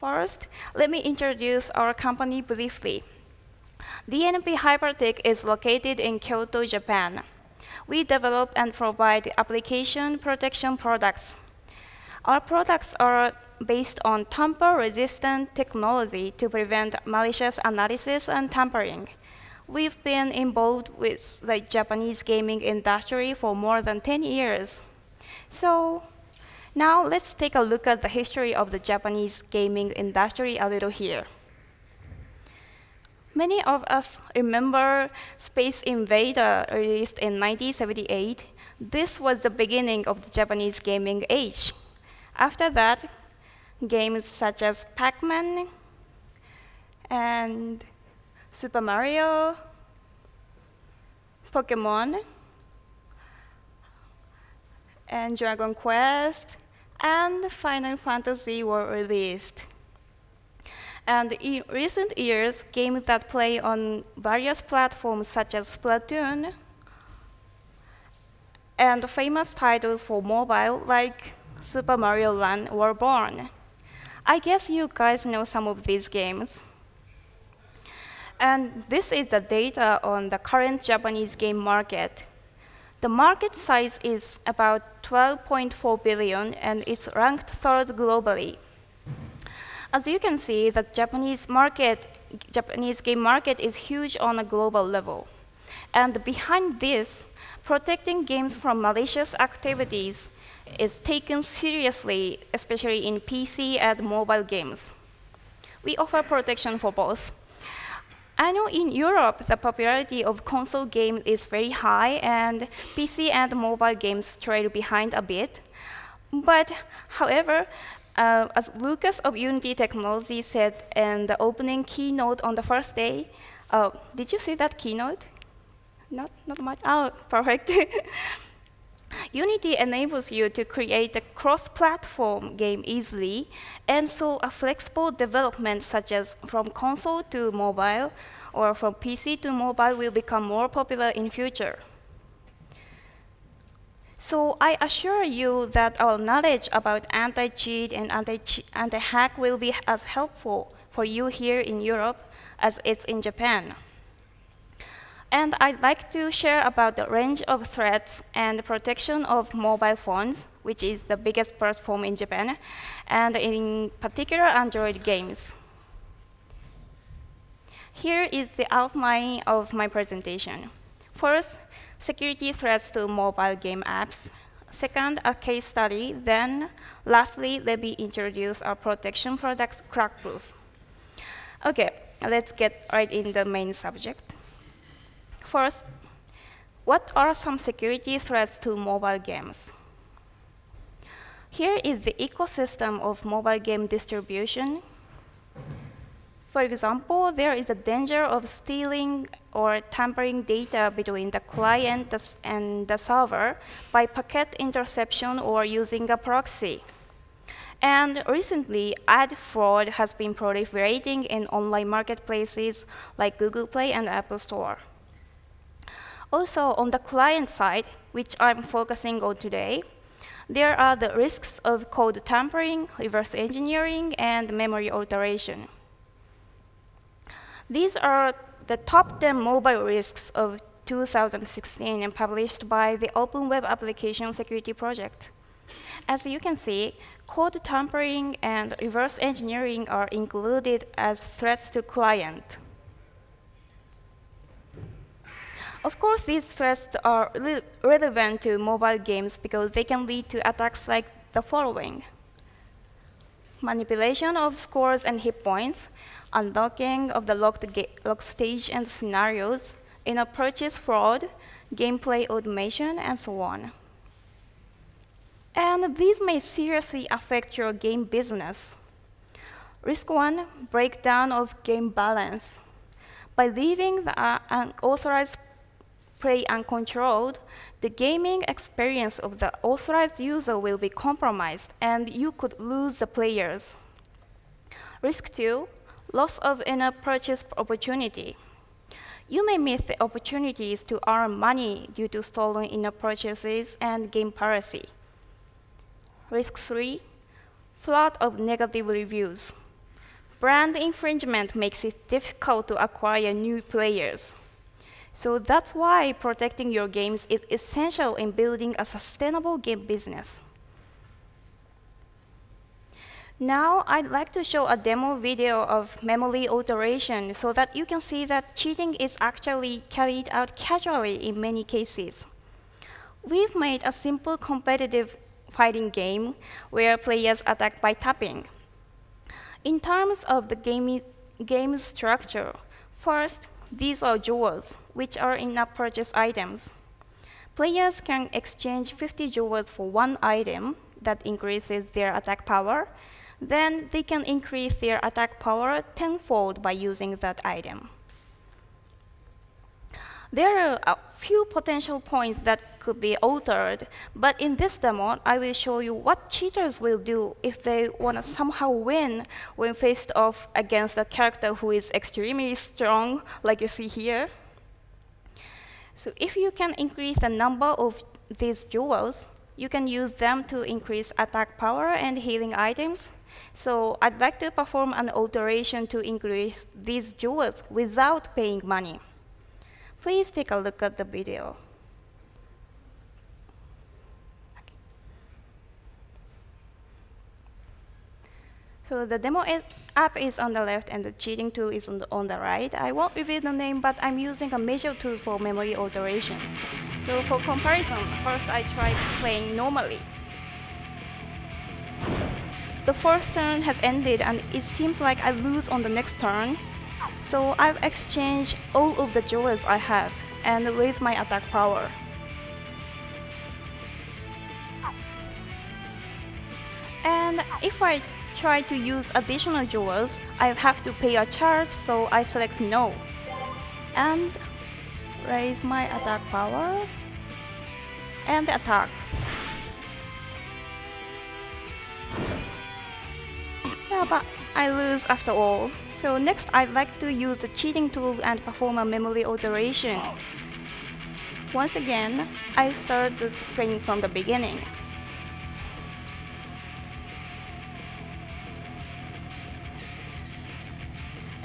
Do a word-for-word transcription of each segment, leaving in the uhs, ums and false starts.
First, let me introduce our company briefly. D N P HyperTech is located in Kyoto, Japan. We develop and provide application protection products. Our products are based on tamper-resistant technology to prevent malicious analysis and tampering. We've been involved with the Japanese gaming industry for more than ten years. So now let's take a look at the history of the Japanese gaming industry a little here. Many of us remember Space Invader, released in nineteen seventy-eight. This was the beginning of the Japanese gaming age. After that, games such as Pac-Man and Super Mario, Pokémon, and Dragon Quest, and Final Fantasy were released. And in recent years, games that play on various platforms such as Splatoon and famous titles for mobile like Super Mario Land were born. I guess you guys know some of these games. And this is the data on the current Japanese game market. The market size is about twelve point four billion dollars, and it's ranked third globally. As you can see, the Japanese market, Japanese game market is huge on a global level. And behind this, protecting games from malicious activities is taken seriously, especially in P C and mobile games. We offer protection for both. I know in Europe, the popularity of console games is very high, and P C and mobile games trail behind a bit. But however, Uh, as Lucas of Unity Technology said in the opening keynote on the first day, uh, did you see that keynote? Not, not much? Oh, perfect. Unity enables you to create a cross-platform game easily, and so a flexible development such as from console to mobile or from P C to mobile will become more popular in future. So I assure you that our knowledge about anti-cheat and anti-hack will be as helpful for you here in Europe as it's in Japan. And I'd like to share about the range of threats and the protection of mobile phones, which is the biggest platform in Japan, and in particular Android games. Here is the outline of my presentation. First, security threats to mobile game apps. Second, a case study. Then, lastly, let me introduce our protection product, CrackProof. OK, let's get right in the main subject. First, what are some security threats to mobile games? Here is the ecosystem of mobile game distribution. For example, there is a danger of stealing or tampering data between the client and the server by packet interception or using a proxy. And recently, ad fraud has been proliferating in online marketplaces like Google Play and Apple Store. Also, on the client side, which I'm focusing on today, there are the risks of code tampering, reverse engineering, and memory alteration. These are the top ten mobile risks of two thousand sixteen and published by the Open Web Application Security Project. As you can see, code tampering and reverse engineering are included as threats to client. Of course, these threats are re- relevant to mobile games because they can lead to attacks like the following: manipulation of scores and hit points, unlocking of the locked, locked stage and scenarios, in a purchase fraud, gameplay automation, and so on. And these may seriously affect your game business. Risk one, breakdown of game balance. By leaving the uh, unauthorized play uncontrolled, the gaming experience of the authorized user will be compromised, and you could lose the players. Risk two, loss of in-app purchase opportunity. You may miss the opportunities to earn money due to stolen in-app purchases and game piracy. Risk three, flood of negative reviews. Brand infringement makes it difficult to acquire new players. So that's why protecting your games is essential in building a sustainable game business. Now I'd like to show a demo video of memory alteration so that you can see that cheating is actually carried out casually in many cases. We've made a simple competitive fighting game where players attack by tapping. In terms of the game, game structure, first, these are jewels, which are in-app purchase items. Players can exchange fifty jewels for one item that increases their attack power. Then they can increase their attack power tenfold by using that item. There are a few potential points that could be altered, but in this demo, I will show you what cheaters will do if they want to somehow win when faced off against a character who is extremely strong, like you see here. So if you can increase the number of these jewels, you can use them to increase attack power and healing items. So I'd like to perform an alteration to increase these jewels without paying money. Please take a look at the video. Okay. So the demo app is on the left and the cheating tool is on the, on the right. I won't reveal the name, but I'm using a measure tool for memory alteration. So for comparison, first I tried playing normally. The first turn has ended and it seems like I lose on the next turn. So I'll exchange all of the jewels I have and raise my attack power. And if I try to use additional jewels, I'll have to pay a charge, so I select no. And raise my attack power and attack. Yeah, but I lose after all. So next, I'd like to use the cheating tool and perform a memory alteration. Once again, I start the screen from the beginning.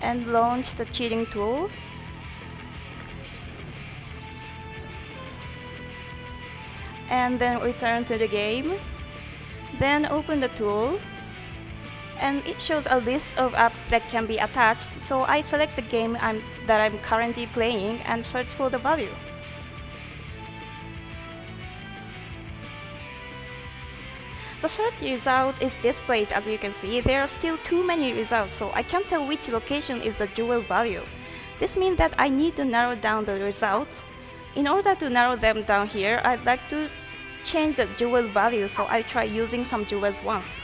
And launch the cheating tool. And then return to the game. Then open the tool. And it shows a list of apps that can be attached, so I select the game I'm, that I'm currently playing and search for the value. The search result is displayed, as you can see. There are still too many results, so I can't tell which location is the jewel value. This means that I need to narrow down the results. In order to narrow them down here, I'd like to change the jewel value, so I try using some jewels once.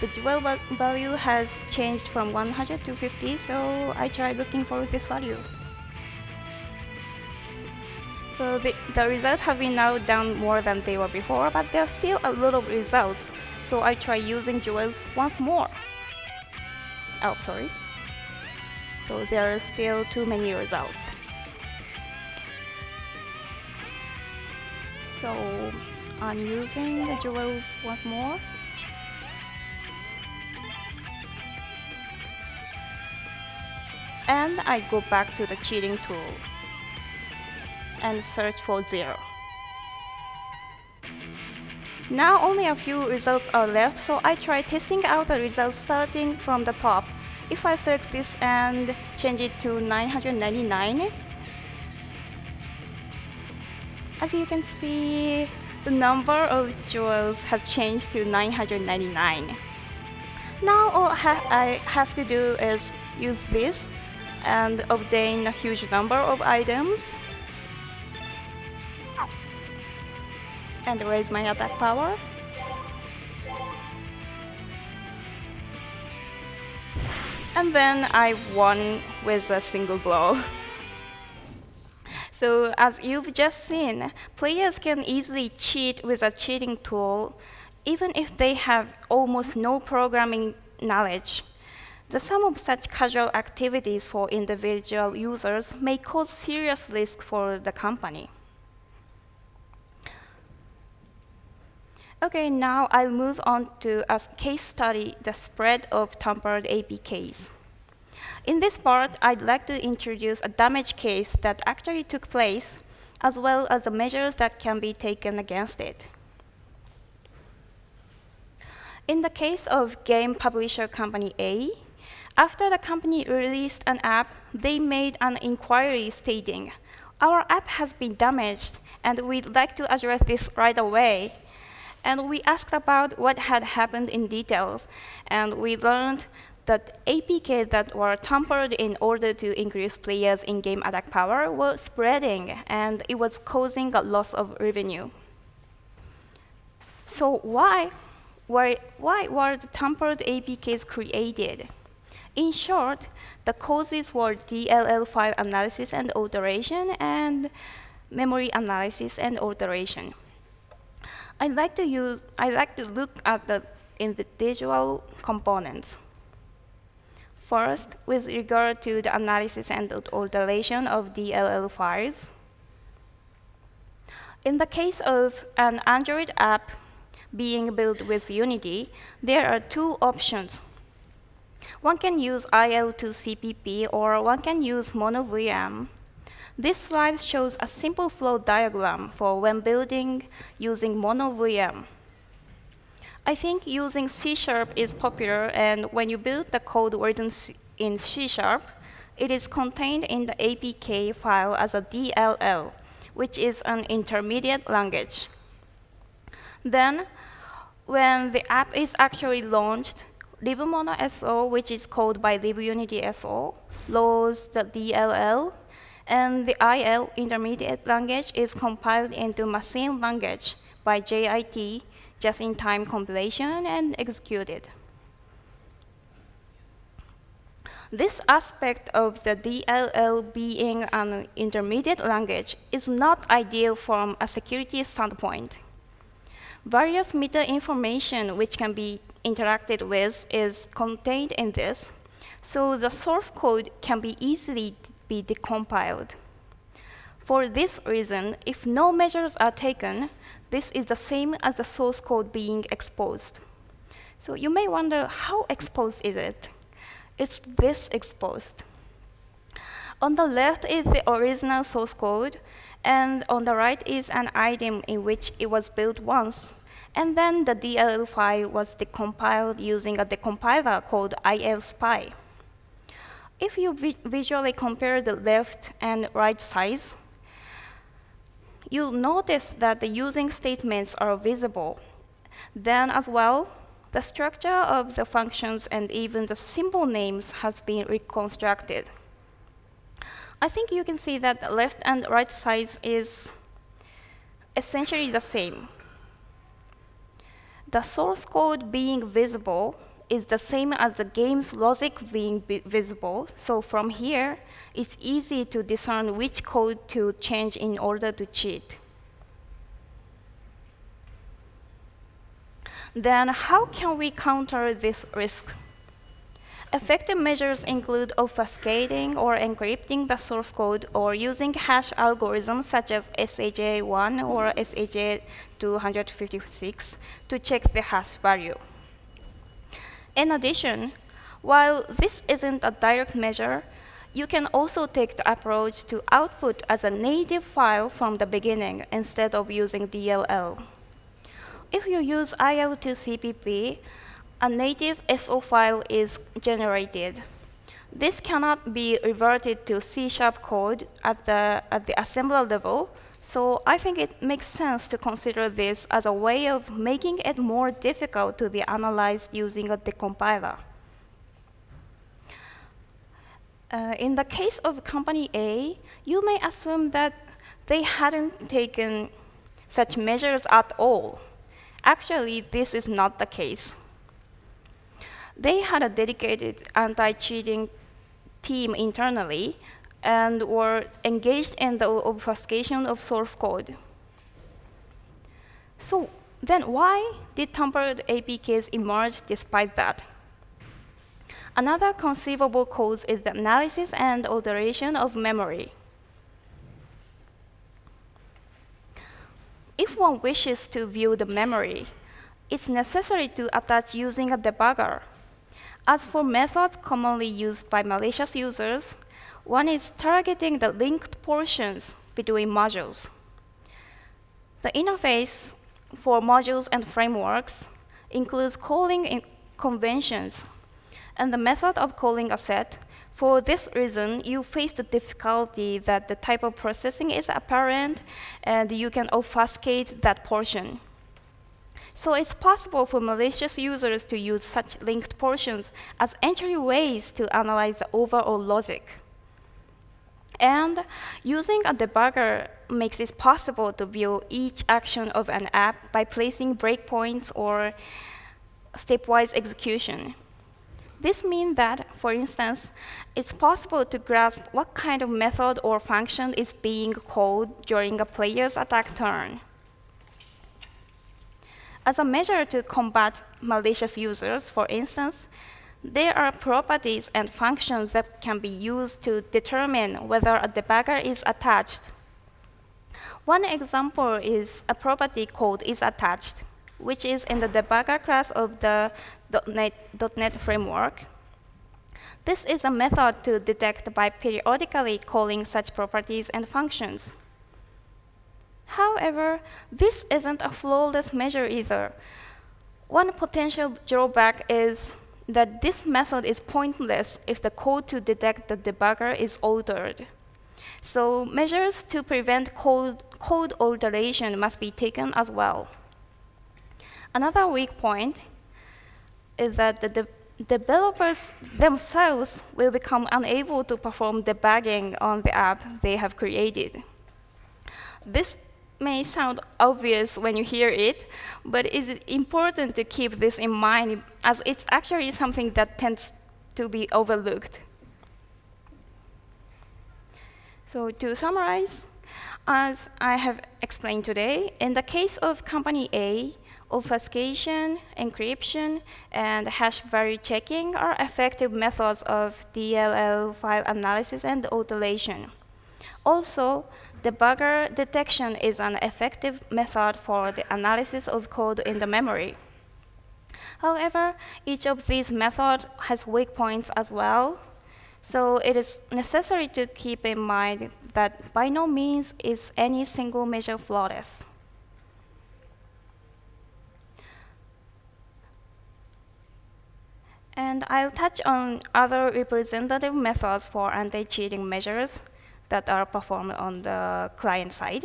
The jewel value has changed from one hundred to fifty, so I try looking for this value. So the, the results have been now down more than they were before, but there are still a lot of results, so I try using jewels once more. Oh, sorry. So there are still too many results. So I'm using the jewels once more. And I go back to the cheating tool and search for zero. Now only a few results are left, so I try testing out the results starting from the top. If I select this and change it to nine hundred ninety-nine, as you can see, the number of jewels has changed to nine hundred ninety-nine. Now all I have to do is use this and obtain a huge number of items and raise my attack power. And then I won with a single blow. So as you've just seen, players can easily cheat with a cheating tool even if they have almost no programming knowledge. The sum of such casual activities for individual users may cause serious risk for the company. Okay, now I'll move on to a case study, the spread of tampered A P Ks. In this part, I'd like to introduce a damage case that actually took place, as well as the measures that can be taken against it. In the case of game publisher company A, after the company released an app, they made an inquiry stating, "Our app has been damaged, and we'd like to address this right away." And we asked about what had happened in details, and we learned that A P Ks that were tampered in order to increase players' in-game attack power were spreading, and it was causing a loss of revenue. So why, why, why were the tampered A P Ks created? In short, the causes were D L L file analysis and alteration, and memory analysis and alteration. I like to use. I like to look at the individual components. First, with regard to the analysis and alteration of D L L files. In the case of an Android app being built with Unity, there are two options. One can use I L two C P P, or one can use MonoVM. This slide shows a simple flow diagram for when building using MonoVM. I think using C sharp is popular, and when you build the code written in C sharp, it is contained in the A P K file as a D L L, which is an intermediate language. Then, when the app is actually launched, libmono dot S O, which is called by libunity dot S O, loads the D L L, and the I L intermediate language is compiled into machine language by J I T, just-in-time compilation, and executed. This aspect of the D L L being an intermediate language is not ideal from a security standpoint. Various meta information which can be interacted with is contained in this, so the source code can be easily be decompiled. For this reason, if no measures are taken, this is the same as the source code being exposed. So you may wonder, how exposed is it? It's this exposed. On the left is the original source code, and on the right is an item in which it was built once, and then the D L L file was decompiled using a decompiler called ILSpy. If you vi visually compare the left and right sides, you'll notice that the using statements are visible. Then as well, the structure of the functions and even the symbol names has been reconstructed. I think you can see that the left and right sides is essentially the same. The source code being visible is the same as the game's logic being visible, so from here, it's easy to discern which code to change in order to cheat. Then how can we counter this risk? Effective measures include obfuscating or encrypting the source code, or using hash algorithms such as S H A one or S H A two fifty-six to check the hash value. In addition, while this isn't a direct measure, you can also take the approach to output as a native file from the beginning instead of using D L L. If you use I L two C P P, a native S O file is generated. This cannot be reverted to C sharp code at the, at the assembler level, so I think it makes sense to consider this as a way of making it more difficult to be analyzed using a decompiler. Uh, in the case of company A, you may assume that they hadn't taken such measures at all. Actually, this is not the case. They had a dedicated anti-cheating team internally, and were engaged in the obfuscation of source code. So then why did tampered A P Ks emerge despite that? Another conceivable cause is the analysis and alteration of memory. If one wishes to view the memory, it's necessary to attach using a debugger. As for methods commonly used by malicious users, one is targeting the linked portions between modules. The interface for modules and frameworks includes calling conventions, and the method of calling a set. For this reason, you face the difficulty that the type of processing is apparent, and you can obfuscate that portion. So it's possible for malicious users to use such linked portions as entryways to analyze the overall logic. And using a debugger makes it possible to view each action of an app by placing breakpoints or stepwise execution. This means that, for instance, it's possible to grasp what kind of method or function is being called during a player's attack turn. As a measure to combat malicious users, for instance, there are properties and functions that can be used to determine whether a debugger is attached. One example is a property called isAttached, which is in the debugger class of the .NET framework. This is a method to detect by periodically calling such properties and functions. However, this isn't a flawless measure either. One potential drawback is that this method is pointless if the code to detect the debugger is altered. So measures to prevent code, code alteration must be taken as well. Another weak point is that the de developers themselves will become unable to perform debugging on the app they have created. This may sound obvious when you hear it, but it is important to keep this in mind, as it's actually something that tends to be overlooked. So to summarize, as I have explained today, in the case of Company A, obfuscation, encryption, and hash value checking are effective methods of D L L file analysis and alteration. Also, debugger detection is an effective method for the analysis of code in the memory. However, each of these methods has weak points as well, so it is necessary to keep in mind that by no means is any single measure flawless. And I'll touch on other representative methods for anti-cheating measures that are performed on the client side.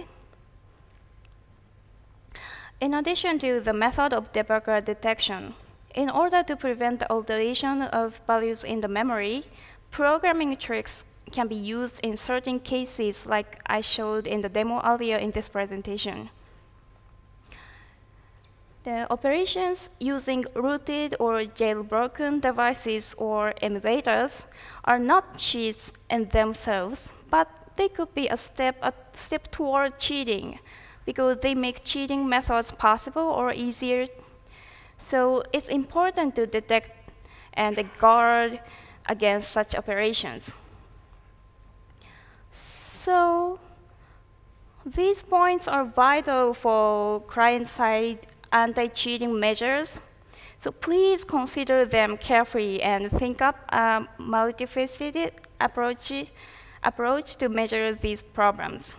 In addition to the method of debugger detection, in order to prevent the alteration of values in the memory, programming tricks can be used in certain cases like I showed in the demo earlier in this presentation. The operations using rooted or jailbroken devices or emulators are not cheats in themselves, but they could be a step, a step toward cheating because they make cheating methods possible or easier. So it's important to detect and guard against such operations. So these points are vital for client-side anti-cheating measures. So please consider them carefully and think up a multifaceted approach approach to measure these problems.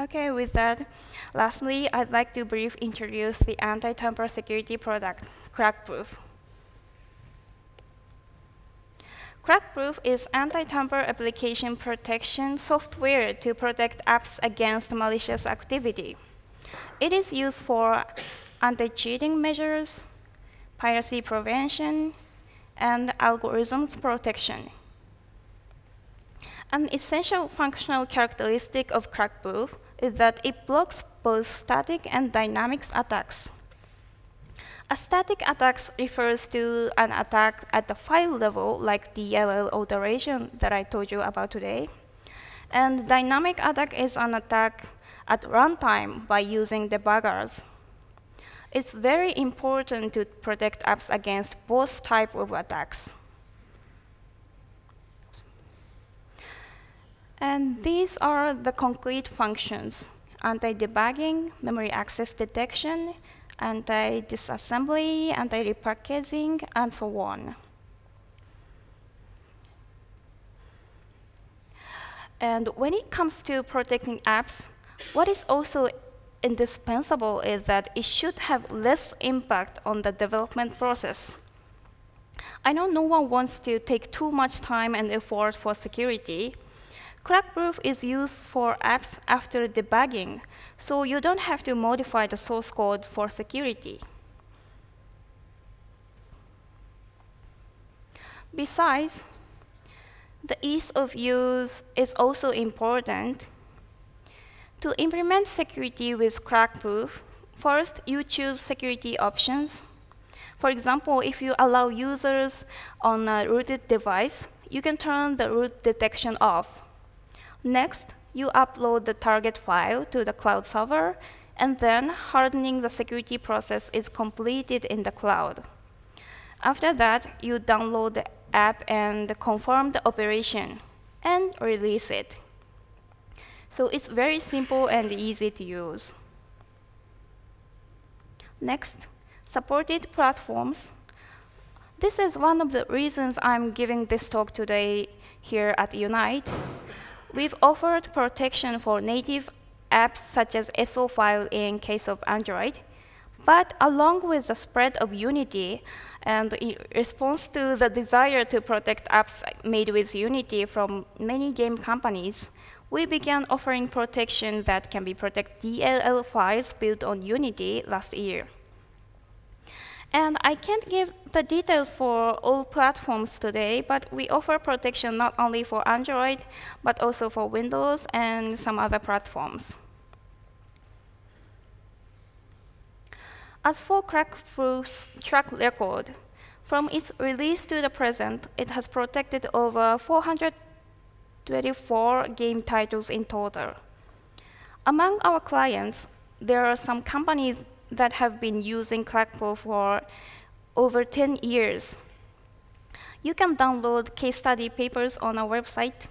Okay, with that, lastly, I'd like to briefly introduce the anti-tamper security product, CrackProof. CrackProof is anti-tamper application protection software to protect apps against malicious activity. It is used for anti-cheating measures, piracy prevention, and algorithms protection. An essential functional characteristic of CrackProof is that it blocks both static and dynamic attacks. A static attack refers to an attack at the file level, like D L L alteration that I told you about today. And dynamic attack is an attack at runtime by using debuggers. It's very important to protect apps against both types of attacks. And these are the concrete functions: anti-debugging, memory access detection, anti-disassembly, anti-repackaging, and so on. And when it comes to protecting apps, what is also indispensable is that it should have less impact on the development process. I know no one wants to take too much time and effort for security. CrackProof is used for apps after debugging, so you don't have to modify the source code for security. Besides, the ease of use is also important. To implement security with CrackProof, first you choose security options. For example, if you allow users on a rooted device, you can turn the root detection off. Next, you upload the target file to the cloud server, and then hardening the security process is completed in the cloud. After that, you download the app and confirm the operation, and release it. So it's very simple and easy to use. Next, supported platforms. This is one of the reasons I'm giving this talk today here at Unite. We've offered protection for native apps such as S O file in case of Android, but along with the spread of Unity and in response to the desire to protect apps made with Unity from many game companies, we began offering protection that can be protect D L L files built on Unity last year. And I can't give the details for all platforms today, but we offer protection not only for Android, but also for Windows and some other platforms. As for CrackProof's track record, from its release to the present, it has protected over four hundred twenty-four game titles in total. Among our clients, there are some companies that have been using CrackProof for over ten years. You can download case study papers on our website.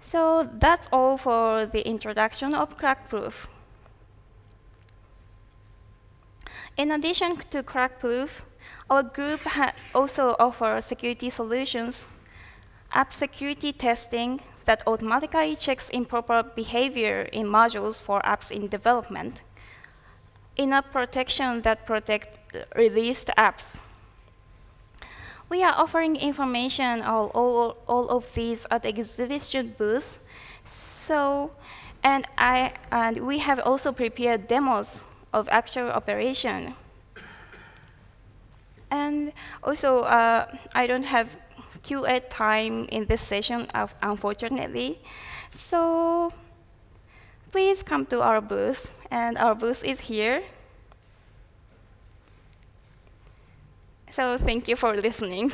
So that's all for the introduction of CrackProof. In addition to CrackProof, our group ha also offers security solutions, app security testing that automatically checks improper behavior in modules for apps in development, in-app protection that protects released apps. We are offering information on all, all of these at exhibition booths. So, and, I, and we have also prepared demos of actual operation. And also, uh, I don't have Q and A time in this session, unfortunately. So please come to our booth, and our booth is here. So thank you for listening.